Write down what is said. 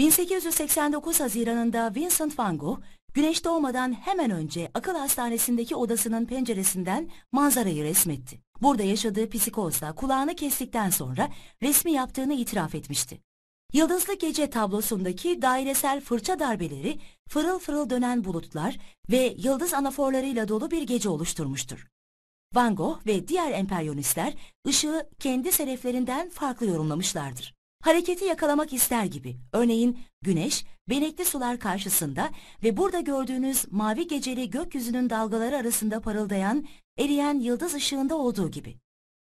1889 Haziran'ında Vincent Van Gogh, güneş doğmadan hemen önce akıl hastanesindeki odasının penceresinden manzarayı resmetti. Burada yaşadığı psikozla kulağını kestikten sonra resmi yaptığını itiraf etmişti. Yıldızlı Gece tablosundaki dairesel fırça darbeleri, fırıl fırıl dönen bulutlar ve yıldız anaforlarıyla dolu bir gece oluşturmuştur. Van Gogh ve diğer emperyonistler ışığı kendi seleflerinden farklı yorumlamışlardır. Hareketi yakalamak ister gibi, örneğin güneş, benekli sular karşısında ve burada gördüğünüz mavi geceli gökyüzünün dalgaları arasında parıldayan, eriyen yıldız ışığında olduğu gibi.